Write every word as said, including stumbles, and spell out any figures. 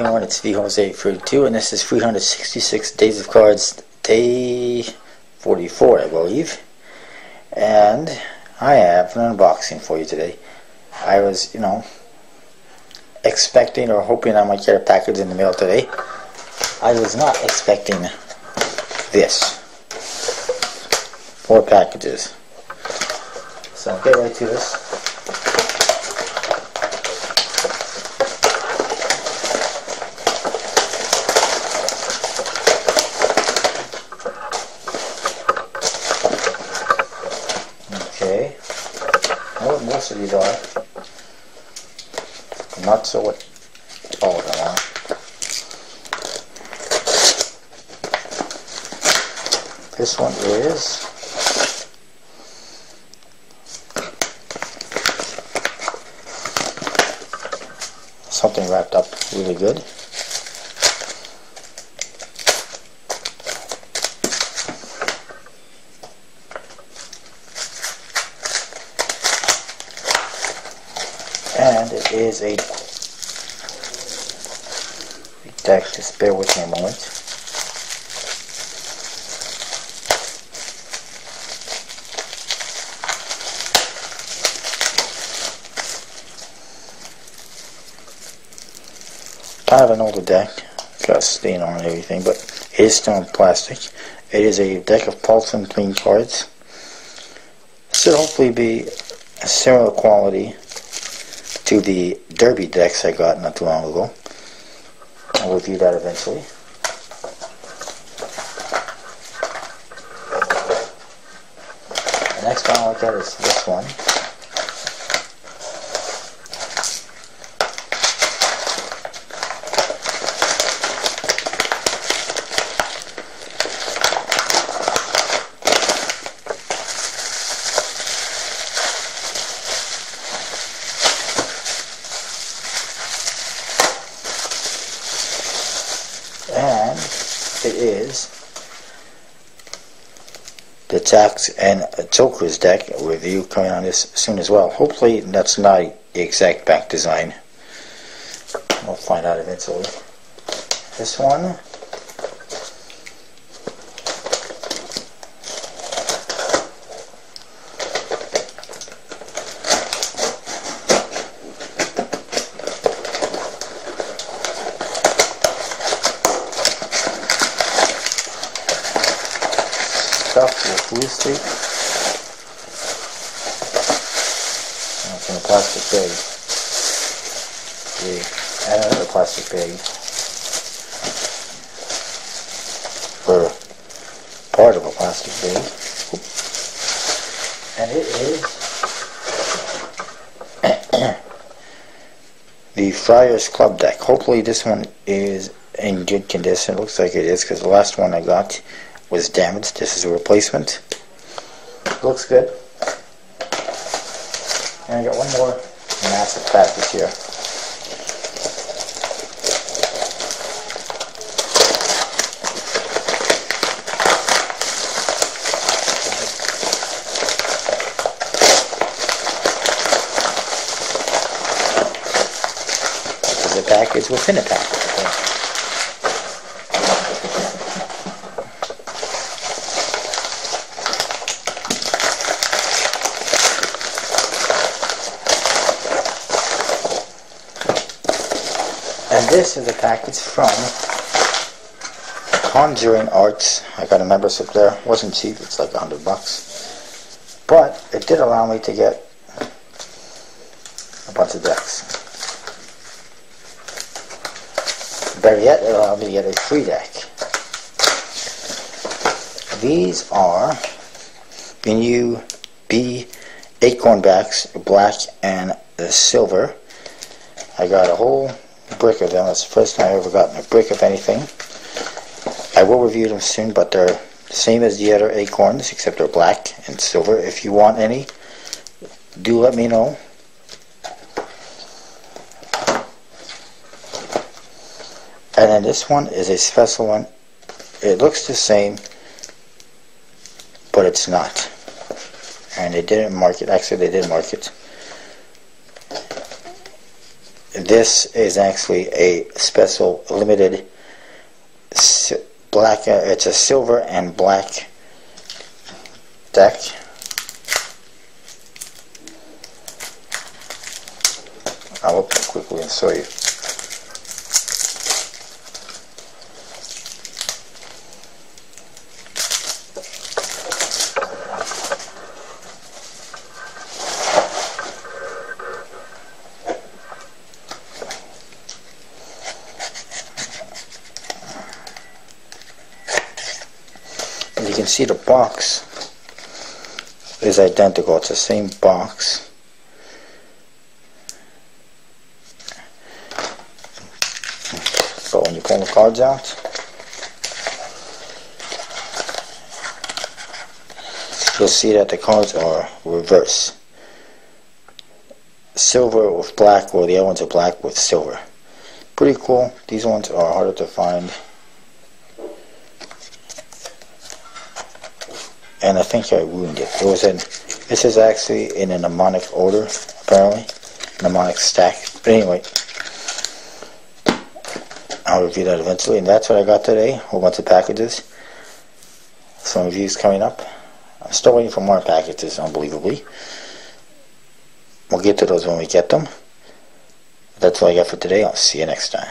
everyone, it's V Jose thirty-two, and this is three hundred sixty-six Days of Cards, day forty-four, I believe. And I have an unboxing for you today. I was, you know, expecting or hoping I might get a package in the mail today. I was not expecting this. Four packages. So I'll get right to this. Okay, I know what most of these are. I'm not sure what all of them are. This one is something wrapped up really good. And it is a tax, just bear with me a moment. Kind of an older deck, it's got stain on and everything, but it is still in plastic. It is a deck of Pulse and Clean cards. Should hopefully be a similar quality to the Derby decks I got not too long ago. I'll review that eventually. The next one I'll get is this one. And it is the Tax and Tokers deck review coming on this soon as well. Hopefully that's not the exact back design. We'll find out eventually. This one. With glue stick and it's in a plastic bag. We add another plastic bag for part of a plastic bag. Oops. And it is the Friars Club deck. Hopefully this one is in good condition. It looks like it is because the last one I got was damaged. This is a replacement. Looks good. And I got one more massive package here. This is a package within a package. And this is a package from Conjuring Arts. I got a membership there. It wasn't cheap. It's like a hundred bucks. But it did allow me to get a bunch of decks. Better yet, it allowed me to get a free deck. These are the new Bee Acorn Backs, black and silver. I got a whole brick of them. That's the first time I've ever gotten a brick of anything. I will review them soon, but they're the same as the other acorns, except they're black and silver. If you want any, do let me know. And then this one is a special one. It looks the same, but it's not. And they didn't mark it. Actually, they did mark it. This is actually a special limited black, uh, it's a silver and black deck. I'll open it quickly and show you. You can see the box is identical. It's the same box. So when you pull the cards out, you'll see that the cards are reverse. Silver with black, or the other ones are black with silver. Pretty cool. These ones are harder to find. And I think I ruined it. It was in. This is actually in a mnemonic order, apparently, mnemonic stack. But anyway, I'll review that eventually. And that's what I got today. A whole bunch of packages. Some reviews coming up. I'm still waiting for more packages, unbelievably. We'll get to those when we get them. That's all I got for today. I'll see you next time.